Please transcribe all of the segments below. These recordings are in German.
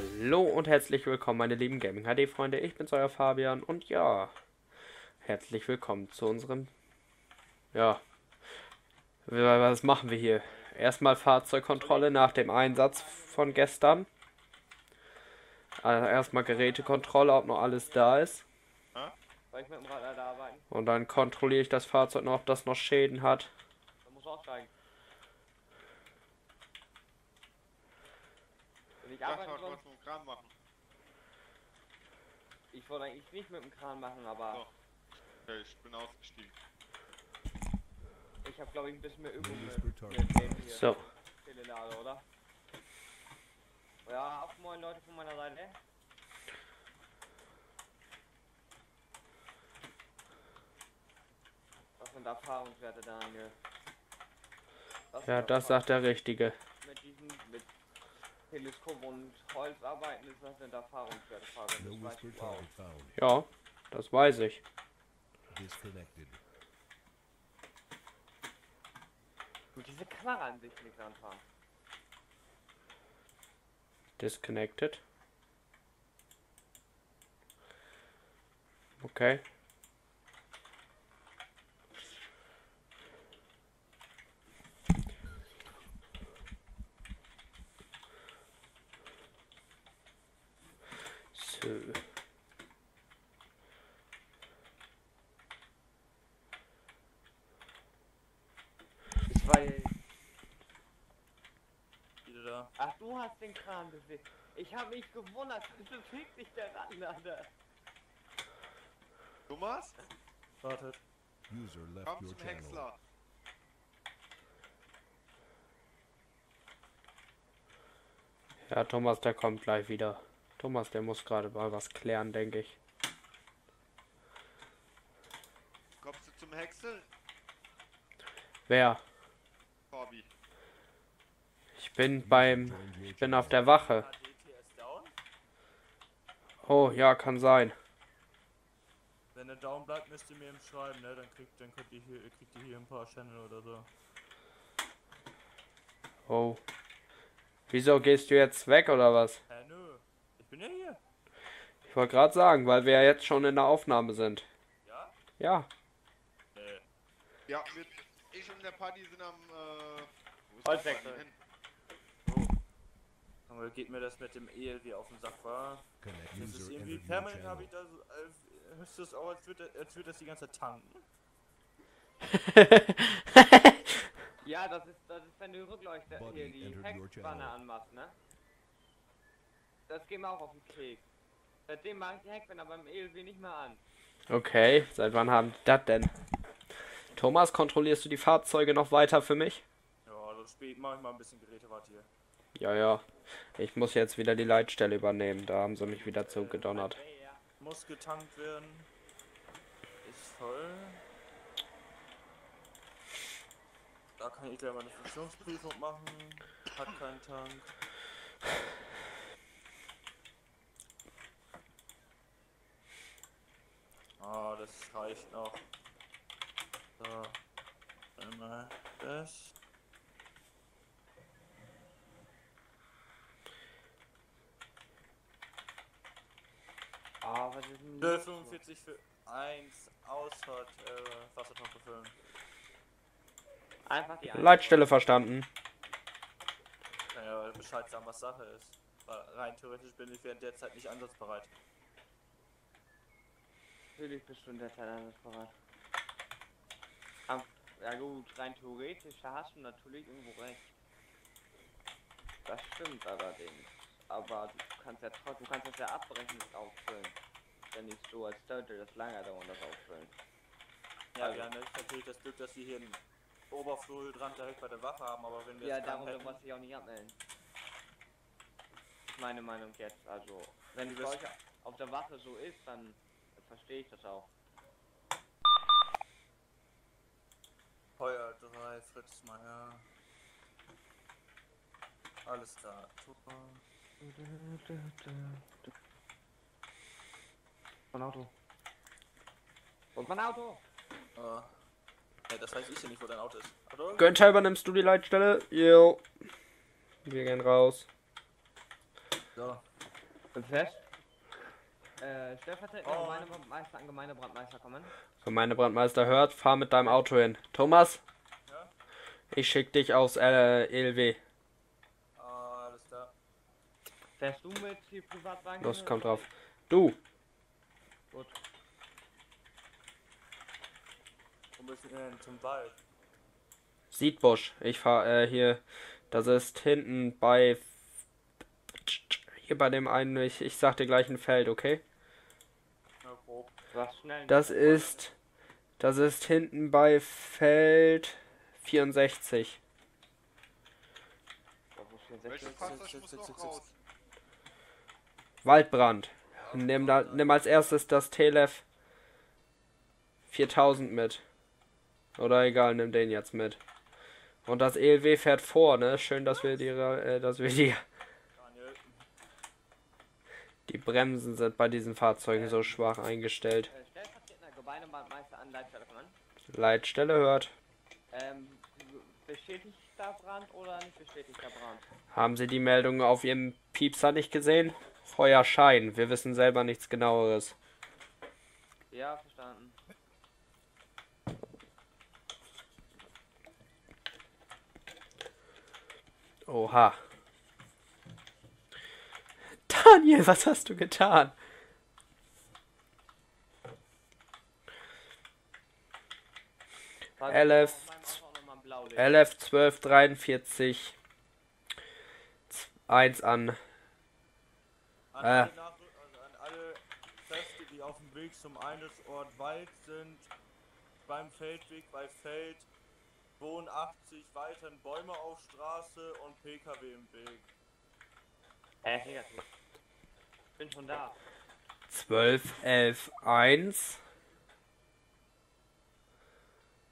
Hallo und herzlich willkommen, meine lieben Gaming HD Freunde, ich bin's, euer Fabian, und ja, herzlich willkommen zu unserem, ja, was machen wir hier? Erstmal Fahrzeugkontrolle nach dem Einsatz von gestern, also erstmal Gerätekontrolle, ob noch alles da ist, und dann kontrolliere ich das Fahrzeug noch, ob das noch Schäden hat. Ich wollte eigentlich nicht mit dem Kran machen, aber so. Ich bin ausgestiegen. Ich habe, glaube ich, ein bisschen mehr Übung mit so. Oder? Ja, auf moin Leute von meiner Seite. Was sind Erfahrungswerte, Daniel? Das ja, das sagt der Richtige. Mit diesen, mit Teleskop und Holz arbeiten, ist das eine Erfahrungswerte. Ja, das weiß ich. Gut, diese Kamera an sich nicht anfahren. Disconnected. Okay. Ach, du hast den Kran bewegt. Ich habe mich gewundert, das bewegt sich der Rand, Alter. Thomas? Wartet. Komm zum Häcksler. Ja, Thomas, der kommt gleich wieder. Thomas, der muss gerade mal was klären, denke ich. Kommst du zum Häcksel? Wer? Bobby. Ich bin auf der Wache. Oh ja, kann sein. Wenn er down bleibt, müsst ihr mir eben schreiben, ne? Dann kriegt ihr hier ein paar Channel oder so. Oh. Wieso gehst du jetzt weg oder was? Nö. Ich bin ja hier. Ich wollte gerade sagen, weil wir ja jetzt schon in der Aufnahme sind. Ja? Ja. Ja, ich und der Party sind am Holzwechsel. Aber geht mir das mit dem ELW auf den Sack, war? Das ist irgendwie permanent, habe ich das, hörst du das auch, als würde das die ganze Zeit tanken? Ja, das ist, wenn du Rückleuchte hier die Heckspanne anmachst, ne? Das geht mir auch auf den Keks. Seitdem mache ich die Heckspanne, aber im ELW nicht mehr an. Okay, seit wann haben die das denn? Thomas, kontrollierst du die Fahrzeuge noch weiter für mich? Ja, das spät mache ich mal ein bisschen Gerätewart hier. Ja, ja. Ich muss jetzt wieder die Leitstelle übernehmen. Da haben sie mich wieder zugedonnert. Muss getankt werden. Ist voll. Da kann ich gleich mal eine Funktionsprüfung machen. Hat keinen Tank. Ah, das reicht noch. So. Einmal das. Ah, was ist denn 45 für 1 Ausfahrt, Wassertank befüllen. Einfach die Leitstelle verstanden. Kann ja Bescheid sagen, was Sache ist. Weil rein theoretisch bin ich während der Zeit nicht ansatzbereit. Natürlich bist du in der Zeit ansatzbereit. Ja gut, rein theoretisch, da hast du natürlich irgendwo recht. Das stimmt allerdings. Aber du kannst ja trotzdem, du kannst das ja abbrechen und auffüllen. Wenn nicht so, als sollte das lange dauern, das auffüllen. Ja, also, wir haben natürlich das Glück, dass wir hier einen Oberflurhydrant direkt bei der Waffe haben, aber wenn wir ja, darum hätten, muss ich auch nicht abmelden. Ist meine Meinung jetzt, also, wenn die solche auf der Waffe so ist, dann verstehe ich das auch. Feuer 3, Fritz Meier. Alles klar, super. Mein Auto. Und mein Auto! Ja, das weiß ich ja nicht, wo dein Auto ist. Auto? Günther, übernimmst du die Leitstelle? Jo. Wir gehen raus. So. Fest? Stellvertretend Gemeindebrandmeister an Gemeindebrandmeister kommen. Gemeindebrandmeister hört, fahr mit deinem Auto hin. Thomas? Ja? Ich schick dich aufs ELW. Alles klar. Fährst du mit die Privatwagen? Los, komm drauf. Du! Gut. Wo müssen wir denn zum Wald? Siedbusch. Ich fahr hier. Das ist hinten bei. Hier bei dem einen. Ich sag dir gleich ein Feld, okay? Das ist hinten bei Feld 64. Waldbrand. Nimm als erstes das TLF 4000 mit. Oder egal, nimm den jetzt mit. Und das ELW fährt vor, ne? Schön, dass wir die Bremsen sind bei diesen Fahrzeugen so schwach eingestellt. Stellvertretender Gemeindebrandmeister an Leitstelle kommen. Leitstelle hört. Bestätigter Brand oder nicht bestätigter Brand? Haben Sie die Meldung auf Ihrem Piepser nicht gesehen? Feuerschein. Wir wissen selber nichts Genaueres. Ja, verstanden. Oha. Daniel, was hast du getan? LF 1243 1 an. An alle Kräfte, die auf dem Weg zum Einsatzort Wald sind, beim Feldweg bei Feld 82 weiteren Bäume auf Straße und PKW im Weg. Ich bin schon da. 12.11.1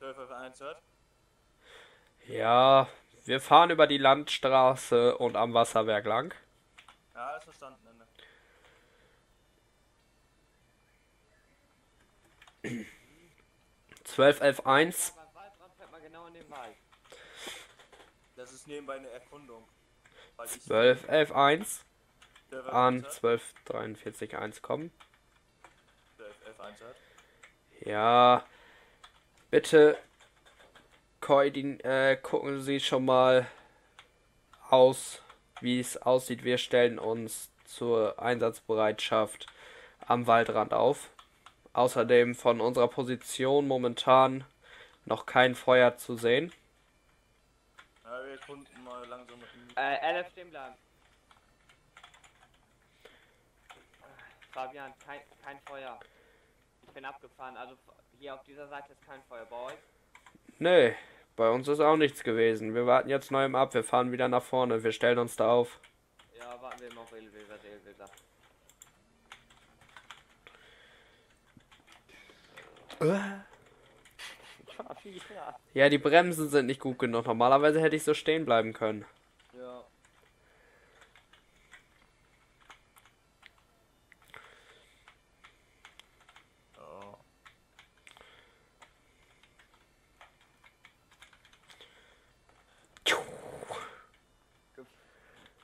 12.11.1 hört? Ja, wir fahren über die Landstraße und am Wasserwerk lang. Ja, ist verstanden. Ne? 12.11.1 Das ist nebenbei eine Erkundung. 12.11.1 an 12.43.1 kommen. 12.11.1 hat. Ja, bitte gucken Sie schon mal aus, wie es aussieht. Wir stellen uns zur Einsatzbereitschaft am Waldrand auf. Außerdem von unserer Position momentan noch kein Feuer zu sehen. Ja, wir kunden mal langsam mit dem LF stehen bleiben. Fabian, kein Feuer. Ich bin abgefahren, also hier auf dieser Seite ist kein Feuer. Bei euch? Nee, bei uns ist auch nichts gewesen. Wir warten jetzt neu im Ab, wir fahren wieder nach vorne, wir stellen uns da auf. Ja, warten wir immer auf ELW, was ELW sagt. Ja, die Bremsen sind nicht gut genug. Normalerweise hätte ich so stehen bleiben können. Ja. Oh.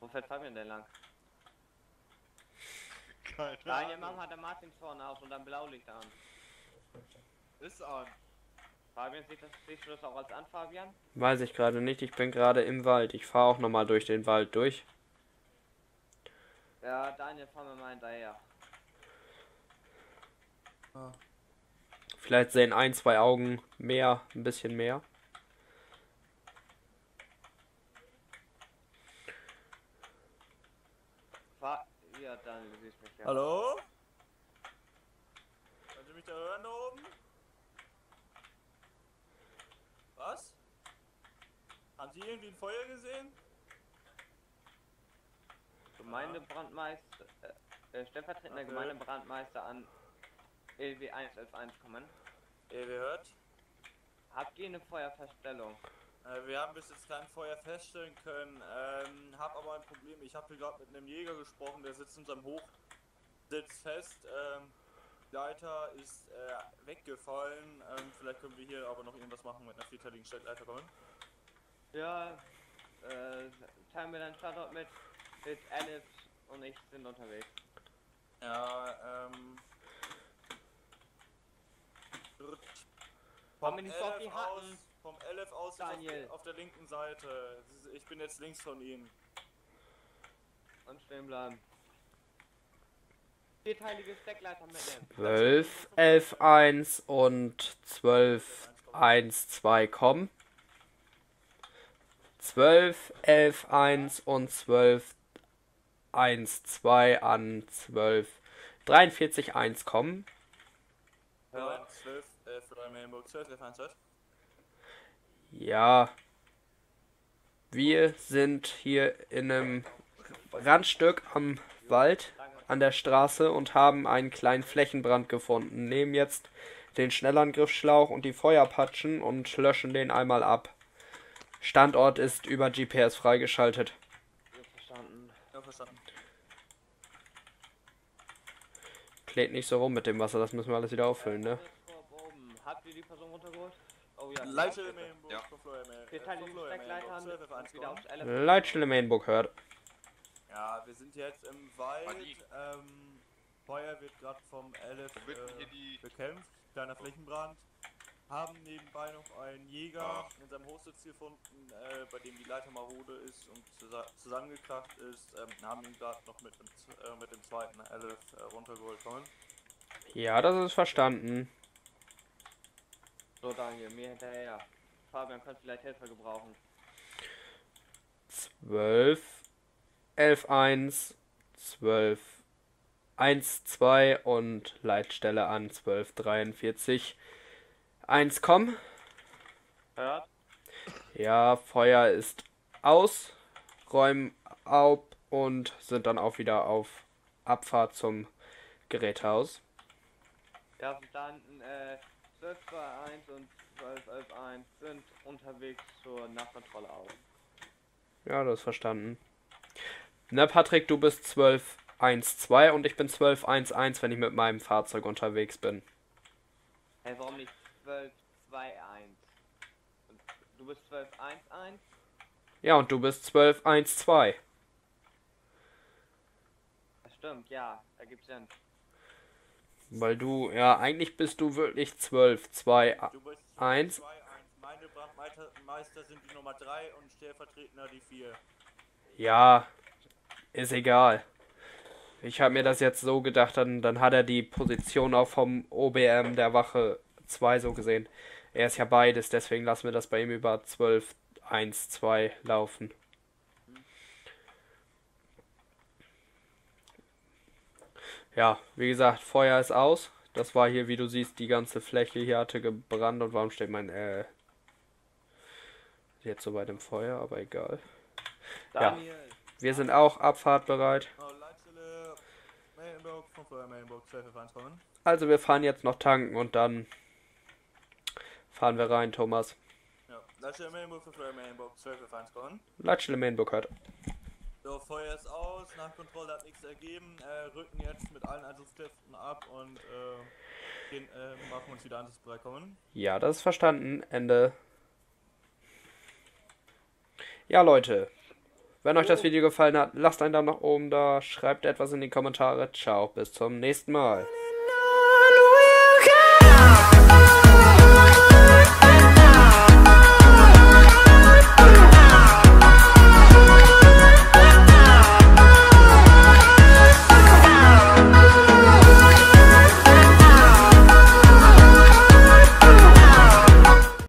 Wo fährt Fabian denn lang? Daniel, Mama hat der Martin vorne aus und dann Blaulicht an. Ist an. Fabian, siehst du das auch als an, Fabian? Weiß ich gerade nicht, ich bin gerade im Wald. Ich fahre auch nochmal durch den Wald durch. Ja, Daniel, fahren wir mal hinterher. Ah. Vielleicht sehen ein, zwei Augen mehr, ein bisschen mehr. Ja, Daniel, du siehst mich ja. Hallo? Kannst du mich da hören da oben? Was? Haben Sie irgendwie ein Feuer gesehen? Gemeindebrandmeister, stellvertretender Gemeindebrandmeister an ELW 1111 kommen. ELW hört? Habt ihr eine Feuerfeststellung? Wir haben bis jetzt kein Feuer feststellen können, hab aber ein Problem. Ich habe hier gerade mit einem Jäger gesprochen, der sitzt in seinem Hochsitz fest. Leiter ist weggefallen. Vielleicht können wir hier aber noch irgendwas machen mit einer vierteiligen Steckleiter kommen. Ja, teilen wir dann Standort mit Alice und ich sind unterwegs. Ja, Komm nicht auf die Hacken. Vom LF aus auf der linken Seite. Ich bin jetzt links von ihm. Anstehen bleiben. Vierteilige Steckleiter mitnehmen. 12, 11, 1 und 12, 1, 2, komm. 12, 11, 1 und 12, 1, 2 an 12, 43, 1, komm. 12, 11, 3, Mainburg, 12, 11, 1, 12. Ja, wir sind hier in einem Randstück am Wald, an der Straße und haben einen kleinen Flächenbrand gefunden. Nehmen jetzt den Schnellangriffsschlauch und die Feuerpatschen und löschen den einmal ab. Standort ist über GPS freigeschaltet. Verstanden. Ja, verstanden. Klebt nicht so rum mit dem Wasser, das müssen wir alles wieder auffüllen, ne? Habt ihr die Person runtergeholt? Oh ja, Leitstelle Mainburg, ja. Leitstelle Mainburg hört. Ja, wir sind jetzt im Wald. Feuer wird gerade vom LF bekämpft. Kleiner Flächenbrand. Haben nebenbei noch einen Jäger in seinem Hochsitz gefunden, bei dem die Leiter marode ist und zusammengekracht ist. Haben ihn gerade noch mit dem zweiten LF runtergeholt wollen. Ja, das ist verstanden. So, Daniel, mir hinterher. Fabian könnte vielleicht Helfer gebrauchen. 12, 11, 1, 12, 1, 2 und Leitstelle an 12, 43, 1, komm. Ja. Ja, Feuer ist aus, räumen auf und sind dann auch wieder auf Abfahrt zum Gerätehaus. Ja, verstanden, 12.1 und 12.11.1 sind unterwegs zur Nachkontrolle auf. Ja, das ist verstanden. Na Patrick, du bist 12.1.2 und ich bin 12.1.1, wenn ich mit meinem Fahrzeug unterwegs bin. Hey, warum nicht 12.2.1? Du bist 12.1.1? Ja, und du bist 12.1.2. Das stimmt, ja, da gibt's Sinn. Weil du, ja, eigentlich bist du wirklich 12, 2, 1. Gemeindebrandmeister sind die Nummer 3 und Stellvertretender die 4. Ja, ist egal. Ich habe mir das jetzt so gedacht, dann hat er die Position auch vom OBM der Wache 2 so gesehen. Er ist ja beides, deswegen lassen wir das bei ihm über 12, 1, 2 laufen. Ja, wie gesagt, Feuer ist aus. Das war hier, wie du siehst, die ganze Fläche hier hatte gebrannt. Und warum steht mein, jetzt so weit im Feuer, aber egal. Daniel. Ja, wir sind auch abfahrtbereit. Also wir fahren jetzt noch tanken und dann fahren wir rein, Thomas. Ja, Leitstelle Mainburg hört. So, Feuer ist aus, Nachkontrolle hat nichts ergeben, rücken jetzt mit allen Einsatzkräften ab und gehen, machen uns wieder einsatzbereit kommen. Ja, das ist verstanden. Ende. Ja, Leute, wenn euch das Video gefallen hat, lasst einen Daumen nach oben da, schreibt etwas in die Kommentare. Ciao, bis zum nächsten Mal.